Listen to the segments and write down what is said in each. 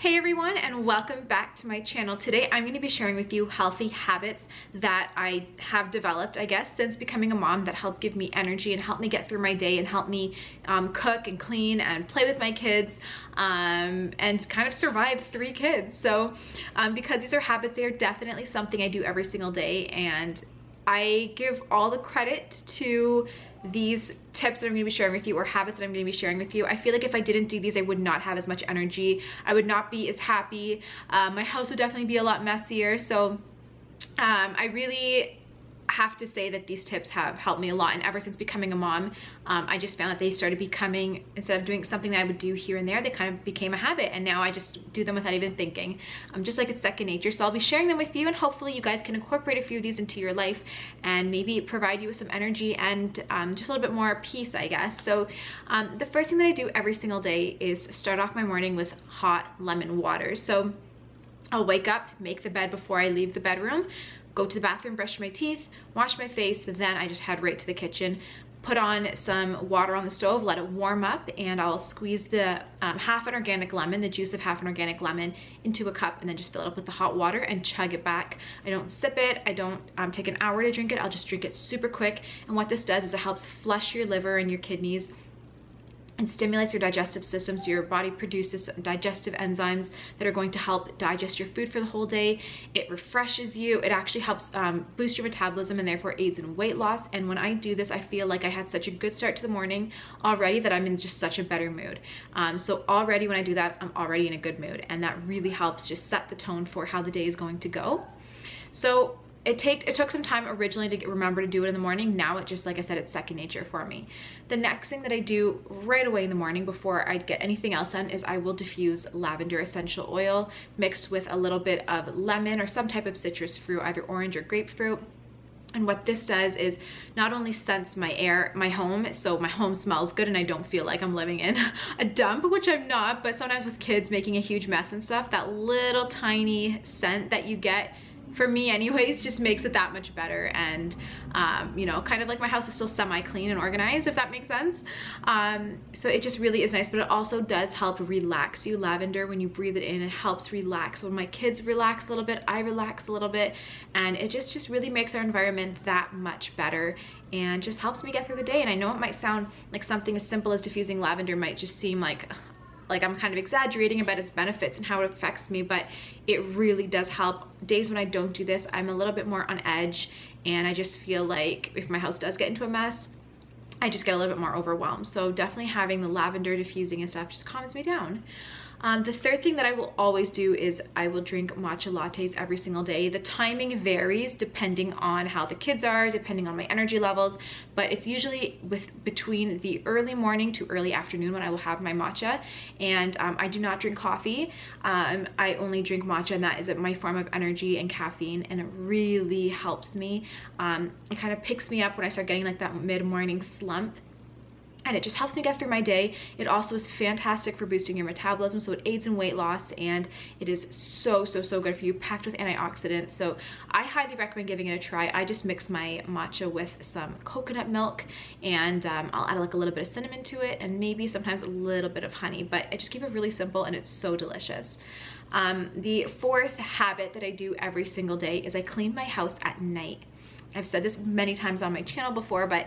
Hey everyone, and welcome back to my channel. Today I'm going to be sharing with you healthy habits that I have developed, I guess, since becoming a mom that help give me energy and help me get through my day and help me cook and clean and play with my kids and kind of survive three kids. So because these are habits, they are definitely something I do every single day, and I give all the credit to these tips that I'm going to be sharing with you, or habits that I'm going to be sharing with you. I feel like if I didn't do these, I would not have as much energy. I would not be as happy. My house would definitely be a lot messier. So I really have to say that these tips have helped me a lot. And ever since becoming a mom, I just found that they started becoming, instead of doing something that I would do here and there, they kind of became a habit, and now I just do them without even thinking. Just like it's second nature. So I'll be sharing them with you, and hopefully you guys can incorporate a few of these into your life and maybe provide you with some energy and just a little bit more peace, I guess. So the first thing that I do every single day is start off my morning with hot lemon water. So I'll wake up, make the bed before I leave the bedroom, go to the bathroom, brush my teeth, wash my face, then I just head right to the kitchen, put on some water on the stove, let it warm up, and I'll squeeze the half an organic lemon, the juice of half an organic lemon, into a cup, and then just fill it up with the hot water and chug it back. I don't sip it, I don't take an hour to drink it, I'll just drink it super quick. And what this does is it helps flush your liver and your kidneys and stimulates your digestive system, so your body produces digestive enzymes that are going to help digest your food for the whole day. It refreshes you. It actually helps boost your metabolism and therefore aids in weight loss. And when I do this, I feel like I had such a good start to the morning already that I'm in just such a better mood. So already when I do that, I'm already in a good mood, and that really helps just set the tone for how the day is going to go. So It took some time originally to remember to do it in the morning. Now it just, like I said, it's second nature for me. The next thing that I do right away in the morning before I get anything else done is I will diffuse lavender essential oil mixed with a little bit of lemon or some type of citrus fruit, either orange or grapefruit. And what this does is not only scents my air, my home, so my home smells good and I don't feel like I'm living in a dump, which I'm not, but sometimes with kids making a huge mess and stuff, that little tiny scent that you get, for me anyways, just makes it that much better. And you know, kind of like my house is still semi-clean and organized, if that makes sense. So it just really is nice, but it also does help relax you. Lavender, when you breathe it in, it helps relax. When my kids relax a little bit, I relax a little bit, and it just really makes our environment that much better and just helps me get through the day. And I know it might sound like something as simple as diffusing lavender might just seem like I'm kind of exaggerating about its benefits and how it affects me, but it really does help. Days when I don't do this, I'm a little bit more on edge, and I just feel like if my house does get into a mess, I just get a little bit more overwhelmed. So definitely having the lavender diffusing and stuff just calms me down. The third thing that I will always do is I will drink matcha lattes every single day. The timing varies depending on how the kids are, depending on my energy levels, but it's usually between the early morning to early afternoon when I will have my matcha. And I do not drink coffee. I only drink matcha, and that is my form of energy and caffeine, and it really helps me. It kind of picks me up when I start getting like that mid-morning slump, and it just helps me get through my day. It also is fantastic for boosting your metabolism, so it aids in weight loss, and it is so, so, so good for you, packed with antioxidants. So I highly recommend giving it a try. I just mix my matcha with some coconut milk, and I'll add like a little bit of cinnamon to it, and maybe sometimes a little bit of honey, but I just keep it really simple, and it's so delicious. The fourth habit that I do every single day is I clean my house at night. I've said this many times on my channel before, but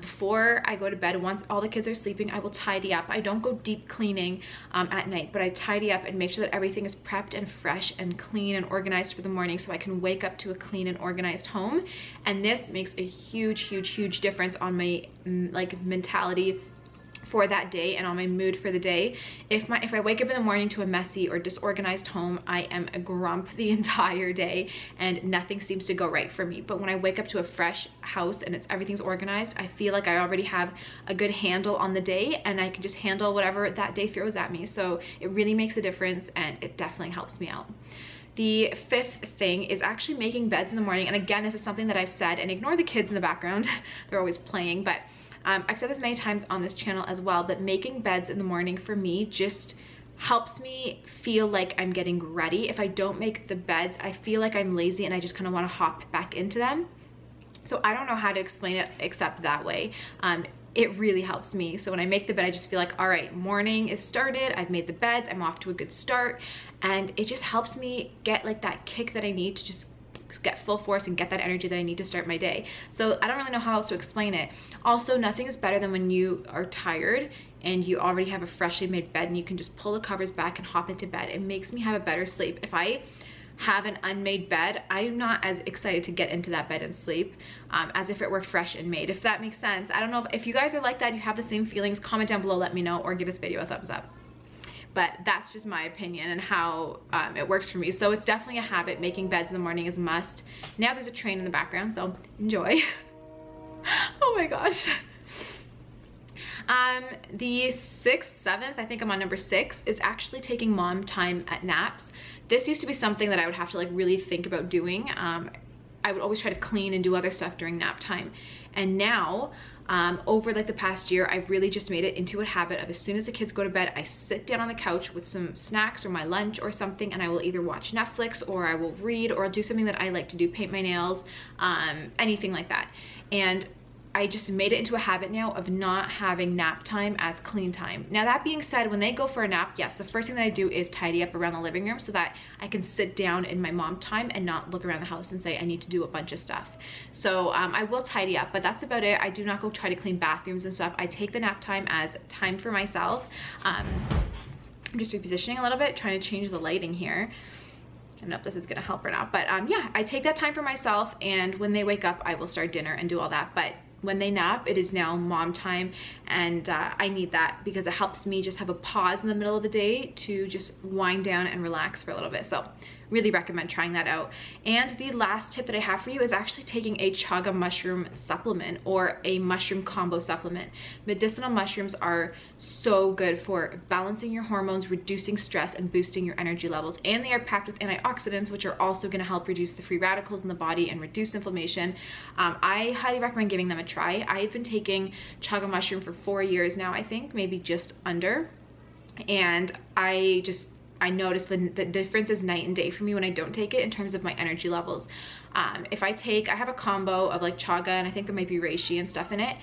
before I go to bed, once all the kids are sleeping, I will tidy up. I don't go deep cleaning at night, but I tidy up and make sure that everything is prepped and fresh and clean and organized for the morning, so I can wake up to a clean and organized home. And this makes a huge, huge, huge difference on my mentality for that day and on my mood for the day. If I wake up in the morning to a messy or disorganized home, I am a grump the entire day and nothing seems to go right for me. But when I wake up to a fresh house and everything's organized, I feel like I already have a good handle on the day, and I can just handle whatever that day throws at me. So it really makes a difference, and it definitely helps me out. The fifth thing is actually making beds in the morning. And again, this is something that I've said, and ignore the kids in the background. They're always playing, but I've said this many times on this channel as well, but making beds in the morning for me just helps me feel like I'm getting ready. If I don't make the beds, I feel like I'm lazy and I just kind of want to hop back into them. So I don't know how to explain it except that way. it really helps me. So when I make the bed, I just feel like, all right, morning is started, I've made the beds, I'm off to a good start. And it just helps me get like that kick that I need to just get full force and get that energy that I need to start my day. So I don't really know how else to explain it. Also, nothing is better than when you are tired and you already have a freshly made bed and you can just pull the covers back and hop into bed. It makes me have a better sleep. If I have an unmade bed, I'm not as excited to get into that bed and sleep as if it were fresh and made, if that makes sense. I don't know if you guys are like that, you have the same feelings, comment down below, let me know, or give this video a thumbs up. But that's just my opinion and how it works for me. So it's definitely a habit. Making beds in the morning is a must. Now there's a train in the background, so enjoy. Oh my gosh. The 6th, 7th, I think I'm on number 6, is actually taking mom time at naps. This used to be something that I would have to like really think about doing. I would always try to clean and do other stuff during nap time. And now, over like the past year, I've really just made it into a habit of as soon as the kids go to bed, I sit down on the couch with some snacks or my lunch or something, and I will either watch Netflix or I will read or I'll do something that I like to do, paint my nails, anything like that. And I just made it into a habit now of not having nap time as clean time. Now that being said, when they go for a nap, yes, the first thing that I do is tidy up around the living room so that I can sit down in my mom time and not look around the house and say I need to do a bunch of stuff. So I will tidy up, but that's about it. I do not go try to clean bathrooms and stuff. I take the nap time as time for myself. I'm just repositioning a little bit, trying to change the lighting here. I don't know if this is gonna help or not, but yeah, I take that time for myself, and when they wake up, I will start dinner and do all that. But when they nap, it is now mom time, and I need that because it helps me just have a pause in the middle of the day to just wind down and relax for a little bit. So really recommend trying that out. And the last tip that I have for you is actually taking a chaga mushroom supplement or a mushroom combo supplement. Medicinal mushrooms are so good for balancing your hormones, reducing stress, and boosting your energy levels. And they are packed with antioxidants, which are also gonna help reduce the free radicals in the body and reduce inflammation. I highly recommend giving them a try. I've been taking chaga mushroom for 4 years now, I think, maybe just under. And I notice the difference is night and day for me when I don't take it in terms of my energy levels. If I take, I have a combo of like chaga and I think there might be reishi and stuff in it.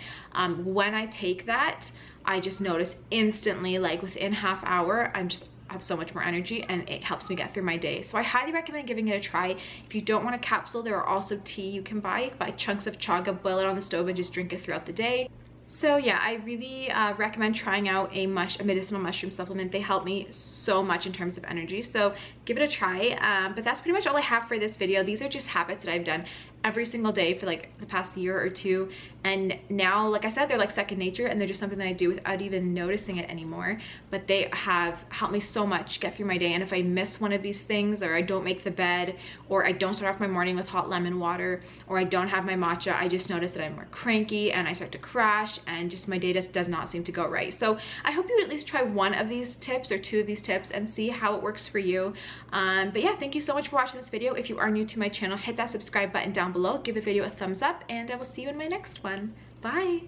When I take that, I just notice instantly, like within half hour, I have so much more energy, and it helps me get through my day. So I highly recommend giving it a try. If you don't want a capsule, there are also tea you can buy. Buy chunks of chaga, boil it on the stove, and just drink it throughout the day. So yeah, I really recommend trying out a medicinal mushroom supplement. They help me so much in terms of energy, so give it a try. But that's pretty much all I have for this video. These are just habits that I've done every single day for like the past year or two, and now, like I said, they're like second nature, and they're just something that I do without even noticing it anymore. But they have helped me so much get through my day. And if I miss one of these things, or I don't make the bed, or I don't start off my morning with hot lemon water, or I don't have my matcha, I just notice that I'm more cranky and I start to crash, and just my day just does not seem to go right. So I hope you at least try one of these tips or two of these tips and see how it works for you. But yeah, thank you so much for watching this video. If you are new to my channel, hit that subscribe button down below, give the video a thumbs up, and I will see you in my next one. Bye.